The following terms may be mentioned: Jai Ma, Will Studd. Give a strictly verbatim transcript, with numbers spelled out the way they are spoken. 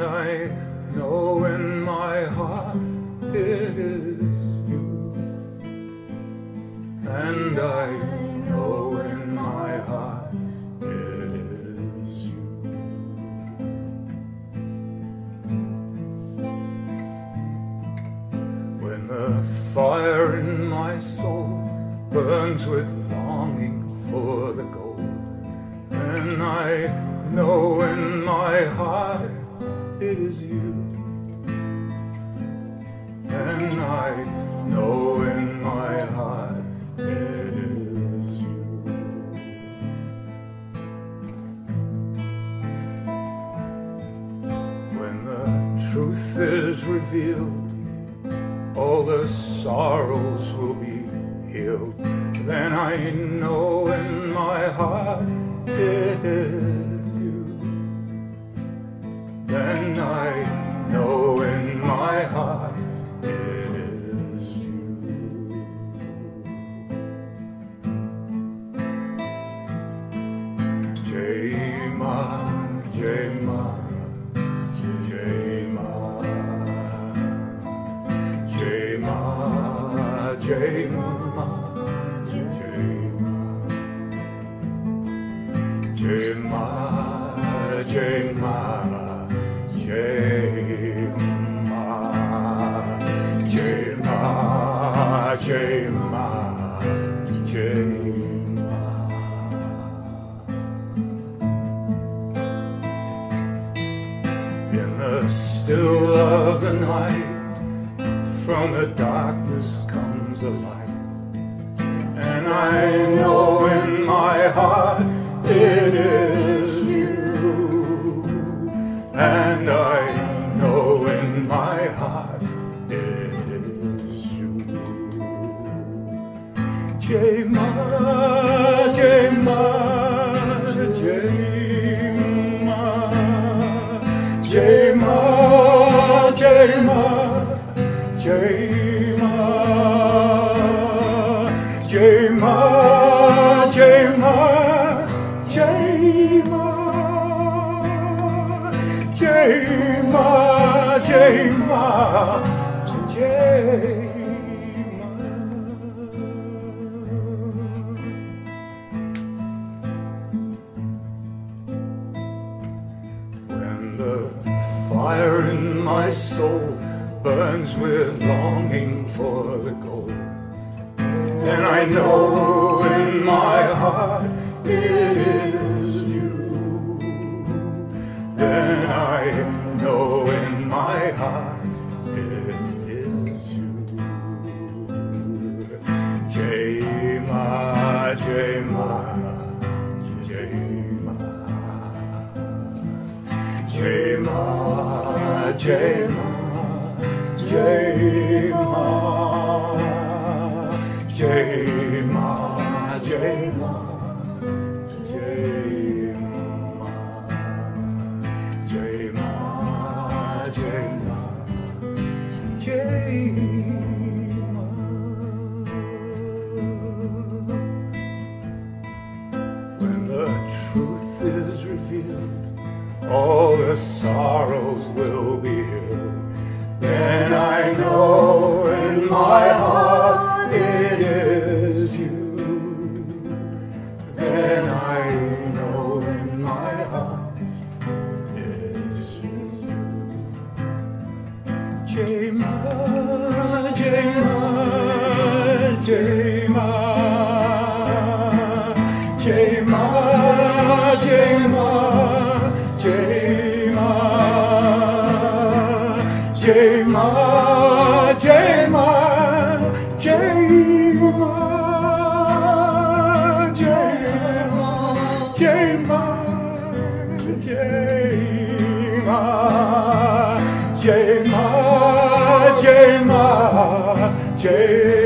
and I know in my heart it is you. And I know in my heart it is you. When the fire in my soul burns with longing for the gold, and I know in my heart it is you, and I know in my heart it is you. When the truth is revealed, all the sorrows will be healed, then I know in my heart it is. And I know in my heart it is you. Jai Ma, Jai Ma, Jai Ma, Jai Ma, Jai Ma, Jai Ma, Jai Ma. Jai Ma, Jai Ma, Jai Ma, Jai Ma. In the still of the night, from the darkness comes a light, and I know in my heart it is you. And I know in my heart it is you. Jai Ma, Jai Ma, Jai Ma, Jai Ma, Jai Ma, Jai Ma, Jai Ma, Jai Ma, Jai Ma. Jai Ma, Jai Ma, Jai Ma. When the fire in my soul burns with longing for the gold, then I know in my heart it is you. Then I know in my heart it is you. Jai Ma, Jai Ma, Jai Ma, Jai Ma, Jai Ma, Jai Ma, Jai Ma, Jai Ma. When the truth is revealed, all the sorrows will be healed. Then I know in my heart it is you. Then I know in my heart it is you. Jai Ma, Jai Ma, Jai Ma. Jai Ma, Jai Ma, Jai Ma, Jai Ma, Jai Ma, Jai Ma, Jai Ma, Jai Ma, Jai Ma, Jai Ma, Jai Ma, Jai.